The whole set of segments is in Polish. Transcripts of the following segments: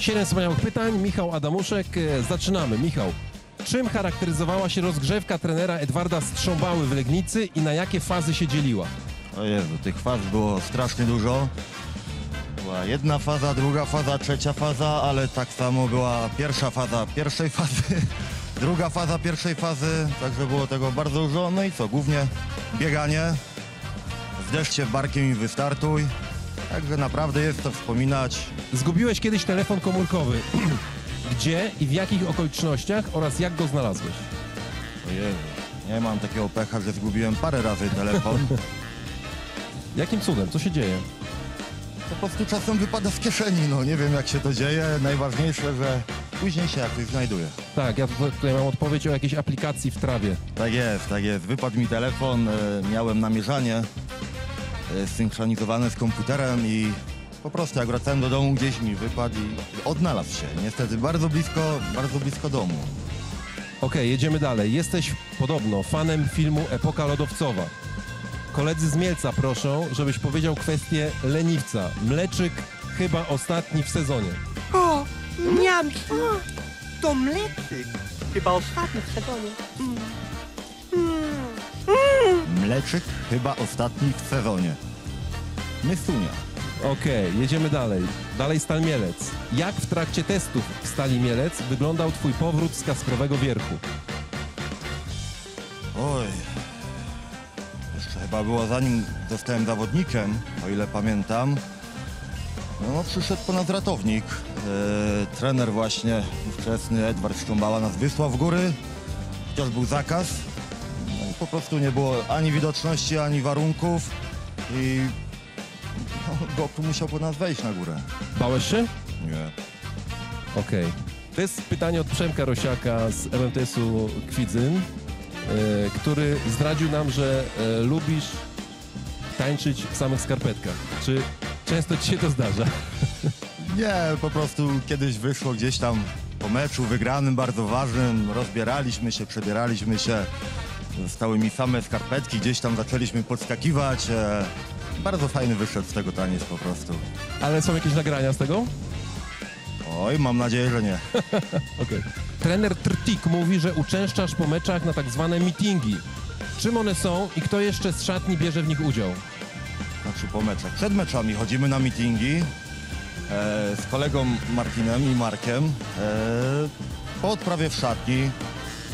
7 wspaniałych pytań. Michał Adamuszek. Zaczynamy. Michał, czym charakteryzowała się rozgrzewka trenera Edwarda Strząbały w Legnicy i na jakie fazy się dzieliła? O Jezu, tych faz było strasznie dużo. Była jedna faza, druga faza, trzecia faza, ale tak samo była pierwsza faza pierwszej fazy, druga faza pierwszej fazy, także było tego bardzo dużo. No i co, głównie bieganie, zdesz się barkiem i wystartuj, także naprawdę jest co wspominać. Zgubiłeś kiedyś telefon komórkowy. Gdzie i w jakich okolicznościach oraz jak go znalazłeś? Ojej, nie mam takiego pecha, że zgubiłem parę razy telefon. Jakim cudem? Co się dzieje? Po prostu czasem wypada z kieszeni, no nie wiem jak się to dzieje, najważniejsze, że później się jakoś znajduje. Tak, ja tutaj mam odpowiedź o jakiejś aplikacji w trawie. Tak jest, tak jest. Wypadł mi telefon, miałem namierzanie synchronizowane z komputerem i po prostu jak wracałem do domu, gdzieś mi wypadł i odnalazł się. Niestety bardzo blisko domu. Okej, jedziemy dalej. Jesteś podobno fanem filmu Epoka Lodowcowa. Koledzy z Mielca proszą, żebyś powiedział kwestię leniwca. Mleczyk chyba ostatni w sezonie. O, miam, to mleczyk chyba ostatni w sezonie. Mleczyk chyba ostatni w sezonie. Mysunia. Okej, jedziemy dalej. Dalej Stal Mielec. Jak w trakcie testów w Stali Mielec wyglądał twój powrót z Kaskrowego Wierzchu? Oj, jeszcze chyba było zanim zostałem zawodnikiem, o ile pamiętam. No, przyszedł po nas ratownik. Trener właśnie ówczesny Edward Strząbała nas wysłał w góry, chociaż był zakaz. No, po prostu nie było ani widoczności, ani warunków i... No, tu musiał po nas wejść na górę. Bałeś się? Nie. Okej. To jest pytanie od Przemka Rosiaka z MMTS-u Kwidzyn, który zdradził nam, że lubisz tańczyć w samych skarpetkach. Czy często ci się to zdarza? Nie, po prostu kiedyś wyszło gdzieś tam po meczu wygranym, bardzo ważnym. Rozbieraliśmy się, przebieraliśmy się. Zostały mi same skarpetki, gdzieś tam zaczęliśmy podskakiwać. Bardzo fajny wyszedł z tego taniec po prostu. Ale są jakieś nagrania z tego? Oj, mam nadzieję, że nie. Okej. Trener Trtik mówi, że uczęszczasz po meczach na tak zwane meetingi. Czym one są i kto jeszcze z szatni bierze w nich udział? Znaczy po meczach. Przed meczami chodzimy na meetingi z kolegą Martinem i Markiem. Po odprawie w szatni,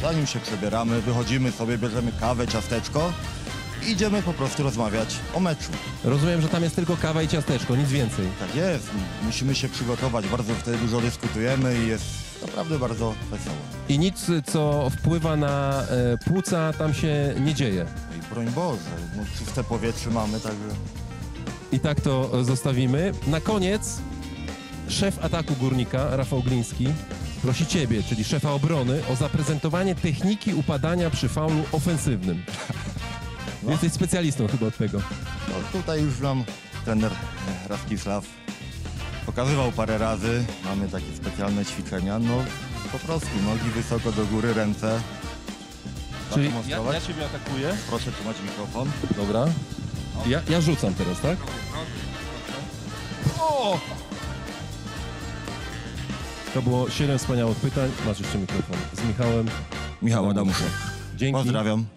zanim się przebieramy, wychodzimy sobie, bierzemy kawę, ciasteczko. Idziemy po prostu rozmawiać o meczu. Rozumiem, że tam jest tylko kawa i ciasteczko, nic więcej. Tak jest, musimy się przygotować, bardzo wtedy dużo dyskutujemy i jest naprawdę bardzo wesoło. I nic, co wpływa na płuca, tam się nie dzieje. I broń Boże, no, czyste powietrze mamy, także... I tak to zostawimy. Na koniec szef ataku Górnika, Rafał Gliński, prosi ciebie, czyli szefa obrony, o zaprezentowanie techniki upadania przy faulu ofensywnym. No. Jesteś specjalistą chyba od tego. No, tutaj już nam trener Radosław pokazywał parę razy. Mamy takie specjalne ćwiczenia. No po prostu nogi wysoko do góry, ręce. Czyli ja ciebie atakuję. Proszę trzymać mikrofon. Dobra. Ja rzucam teraz, tak? O! To było 7 wspaniałych pytań. Masz jeszcze mikrofon. Z Michałem Adamuszek. Dzięki. Pozdrawiam.